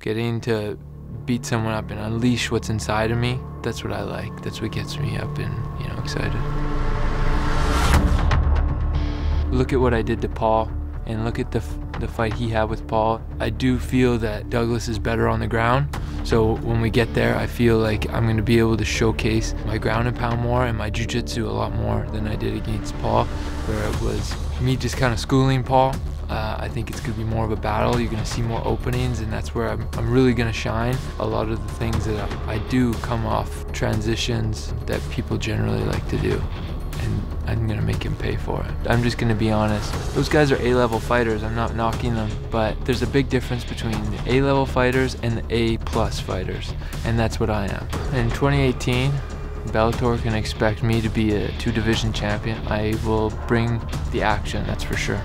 Getting to beat someone up and unleash what's inside of me, that's what I like. That's what gets me up and, you know, excited. Look at what I did to Paul, and look at the fight he had with Paul. I do feel that Douglas is better on the ground, so when we get there, I feel like I'm gonna be able to showcase my ground and pound more and my jiu-jitsu a lot more than I did against Paul, where it was me just kind of schooling Paul. I think it's gonna be more of a battle. You're gonna see more openings, and that's where I'm really gonna shine. A lot of the things that I do come off transitions that people generally like to do, and I'm gonna make him pay for it. I'm just gonna be honest. Those guys are A-level fighters. I'm not knocking them, but there's a big difference between the A-level fighters and the A-plus fighters, and that's what I am. In 2018, Bellator can expect me to be a 2-division champion. I will bring the action, that's for sure.